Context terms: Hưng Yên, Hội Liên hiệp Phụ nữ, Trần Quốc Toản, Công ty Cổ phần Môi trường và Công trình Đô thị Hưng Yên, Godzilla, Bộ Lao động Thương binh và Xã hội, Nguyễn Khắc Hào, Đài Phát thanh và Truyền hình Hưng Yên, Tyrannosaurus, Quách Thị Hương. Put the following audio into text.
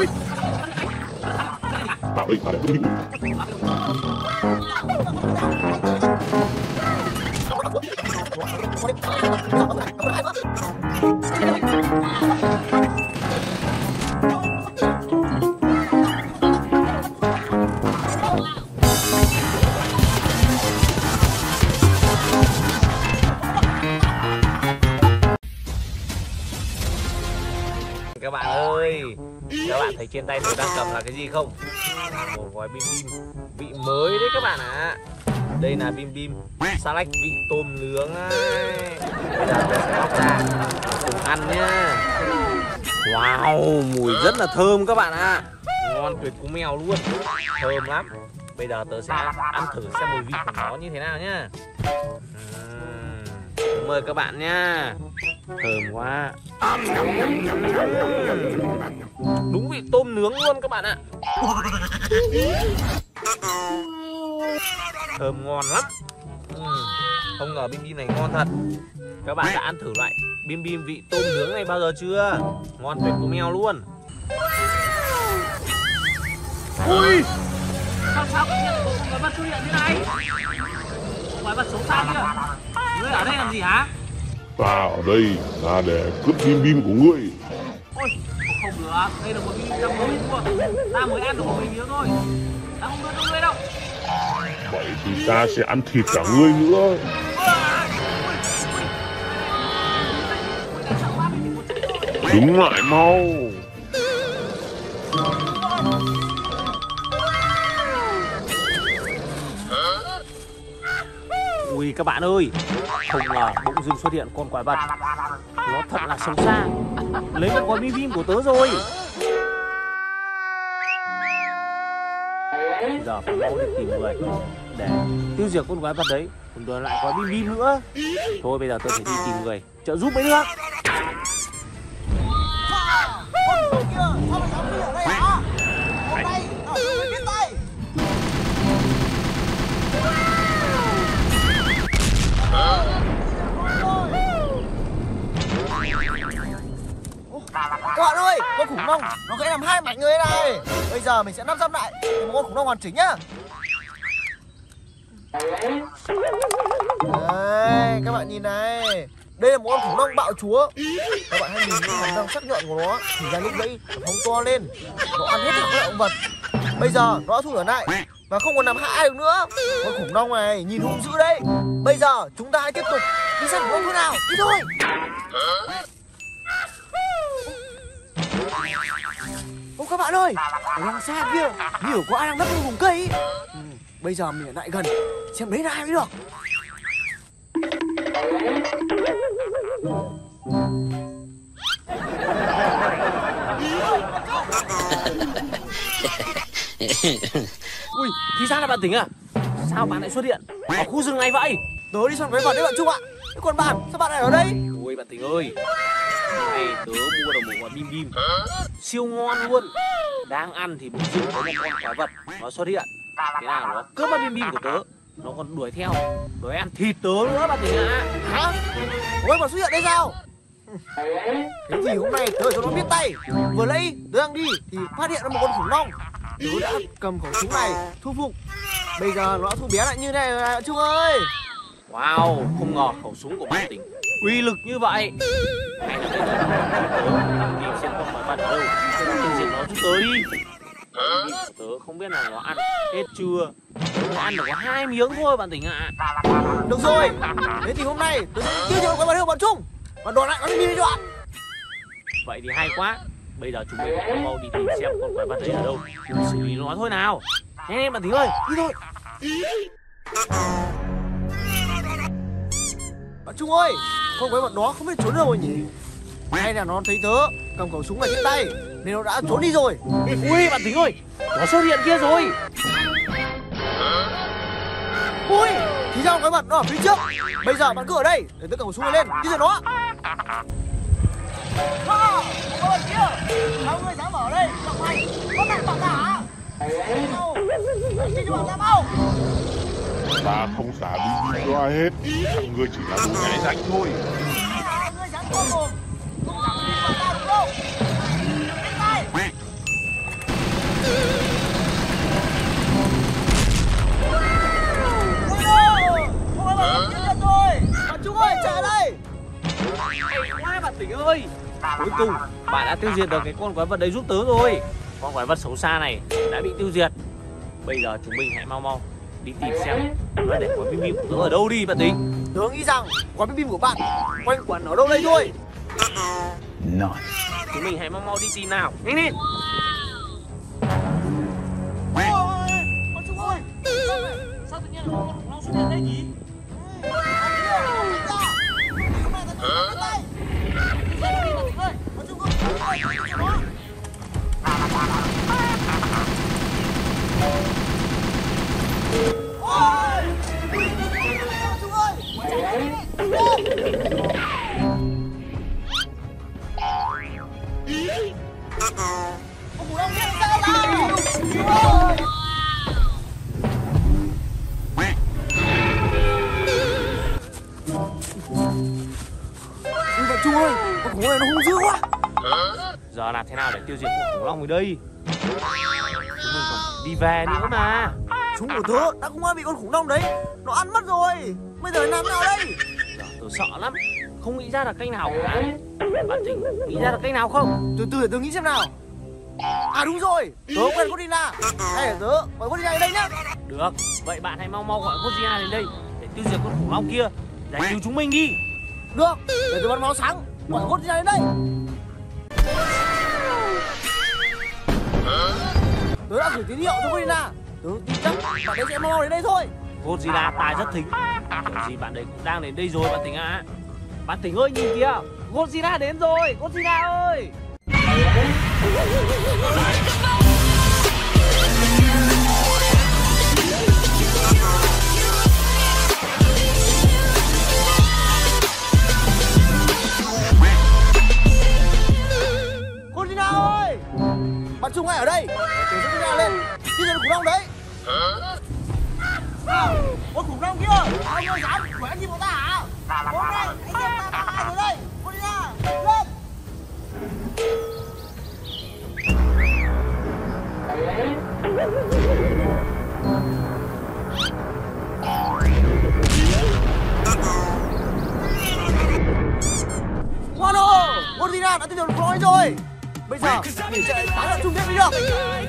Các bạn ơi, các bạn thấy trên tay tôi đang cầm là cái gì không? Một gói bim bim vị mới đấy các bạn ạ. Đây là bim bim salad vị tôm nướng ấy. Bây giờ tôi sẽ bóc ra cùng ăn nhá. Wow, mùi rất là thơm các bạn ạ. Ngon tuyệt cú mèo luôn, thơm lắm. Bây giờ tôi sẽ ăn thử xem mùi vị của nó như thế nào nhá. Mời các bạn nhá. Thơm quá. Đúng vị tôm nướng luôn các bạn ạ. Thơm ngon lắm. Không ngờ bim bim này ngon thật. Các bạn đã ăn thử loại bim bim vị tôm nướng này bao giờ chưa? Ngon tuyệt của mèo luôn. Ui, sao cái nhân vật xuất hiện như này? Quái vật xấu xa kìa, ngươi ở đây làm gì hả? Ta ở đây là để cướp bim bim của ngươi. Ôi, không được, đây là một bim bim mới mua. Ta mới ăn được một miếng thôi. Ta không đưa cho ngươi đâu. Vậy thì ta sẽ ăn thịt cả ngươi nữa. Đứng lại mau. Ui các bạn ơi, không ngờ bỗng dưng xuất hiện con quái vật. Nó thật là xấu xa. Lấy một gói bim bim của tớ rồi. Giờ phải nỗ lực tìm người để tiêu diệt con quái vật đấy. Còn đòi lại gói bim bim nữa. Thôi bây giờ tôi phải đi tìm người trợ giúp mấy nữa. Các bạn ơi, con khủng long nó gãy làm hai mảnh người này. Bây giờ mình sẽ nắp ráp lại để một con khủng long hoàn chỉnh nhá. Đây, các bạn nhìn này, đây là một con khủng long bạo chúa. Các bạn hãy nhìn hàm răng sắc nhọn của nó, thì ra lúc nãy nó phóng to lên, nó ăn hết các loại động vật. Bây giờ nó thu nhỏ lại và không còn làm hại được nữa. Con khủng long này nhìn hung dữ đấy. Bây giờ chúng ta hãy tiếp tục đi săn khủng long thế nào, đi thôi. Ô các bạn ơi, ở đằng xa kia nhiều có ai đang nấp trong vùng cây. Bây giờ mình lại gần xem đấy là ai mới được. Ui, thì ra là bạn Tỉnh à? Sao bạn lại xuất hiện ở khu rừng này vậy? Tớ đi săn quái vật đấy bạn Trung ạ. Còn bạn, sao bạn lại ở đây? Ôi bạn Tỉnh ơi, này tớ mua được một quả bim bim siêu ngon luôn. Đang ăn thì bỗng dưng có một con quái vật nó xuất hiện. Thế nào nó cướp mất bim bim của tớ, nó còn đuổi theo, đòi ăn thịt tớ nữa bạn Tỉnh ạ. Hả? Ôi mà xuất hiện đây sao? Thế thì hôm nay tớ cho nó biết tay. Vừa nãy tớ đang đi thì phát hiện ra một con khủng long. Tớ đã cầm khẩu súng này thu phục. Bây giờ nó thu bé lại như này là Trung ơi. Wow, không ngờ khẩu súng của bạn Tỉnh uy lực như vậy. Hãy đi xem con quái vật đâu, tiêu diệt nó giúp tớ đi. Tớ không biết là nó ăn hết chưa. Nó ăn được có 2 miếng thôi bạn Tỉnh ạ. Được rồi, thế thì hôm nay tớ sẽ tiêu diệt quái vật hiệu bọn Trung và đòi lại nó đi đoạn. Vậy thì hay quá. Bây giờ chúng mình phải mau đi tìm xem con quái vật đấy ở đâu, xử lý nó thôi nào. Nhanh bạn Tỉnh ơi, đi thôi. Bạn Trung ơi, con quái vật đó không biết trốn đâu rồi nhỉ? Hay là nó thấy tớ cầm khẩu súng ở trên tay nên nó đã trốn đi rồi. Ui bạn Tính ơi, nó xuất hiện kia rồi. Ui, thì ra quái vật nó ở phía trước. Bây giờ bạn cứ ở đây để tớ cầm khẩu súng lên đi rồi nó. Quái vật kia, sao người dám ở đây? Cậu này, có bạn bảo tả. Đi cho bọn ta mau. Ta không xả bim bim cho ai hết. Thằng ngươi chỉ là một cái rảnh thôi. Ngươi dám con mồm, không dám bim bim vào ta đúng không? Đứng tay. cùng bạn đã tiêu diệt được cái con quái vật đấy giúp tớ rồi. Con quái vật xấu xa này đã bị tiêu diệt. Bây giờ chúng mình hãy mau mau đi tìm xem nó để quả bim bim của tớ ở đâu đi bạn Tính. Tớ nghĩ rằng quả bim bim của bạn quanh quẩn ở đâu đây thôi. Chúng mình hãy mau mau đi tìm nào. Nhanh lên. Con Trung ơi, sao tự nhiên là nó xuất hiện đây nhỉ? Giờ làm thế nào để tiêu diệt con khủng long ở đây? Chúng mình còn đi về nữa mà. Chúng của tớ đã cũng bị con khủng long đấy nó ăn mất rồi. Bây giờ làm nào đây? Giờ tớ sợ lắm, không nghĩ ra là cách nào cả. Bạn Tính nghĩ ra là cách nào không? Từ từ để tớ nghĩ xem nào. À đúng rồi, tớ quen Godzilla. Hay là tớ gọi Godzilla đến đây nhá. Được, vậy bạn hãy mau mau gọi Godzilla đến đây để tiêu diệt con khủng long kia, giải cứu chúng mình đi. Được, để tớ bắn máu sáng gọi Godzilla đến đây. Tớ đã gửi tín hiệu cho Godzilla. Tớ tin chắc bạn ấy sẽ mau mau đến đây thôi. Godzilla tài rất thính, kiểu gì bạn ấy cũng đang đến đây rồi bạn Tính ạ. Bạn Tính ơi nhìn kìa, Godzilla đến rồi. Godzilla ơi. Godzilla ơi, bạn Trung ai ở đây? Tớ sẽ Godzilla lên, đi lên khủng long đấy. Con khủng long kia, ai ngồi dám khỏe như bọn ta hả? Bố đây, anh em ta đang ai rồi đây? Godzilla, lên. Godzilla đã tiêu diệt được rồi. Bây giờ mình sẽ tái hợp chung tiếp với được.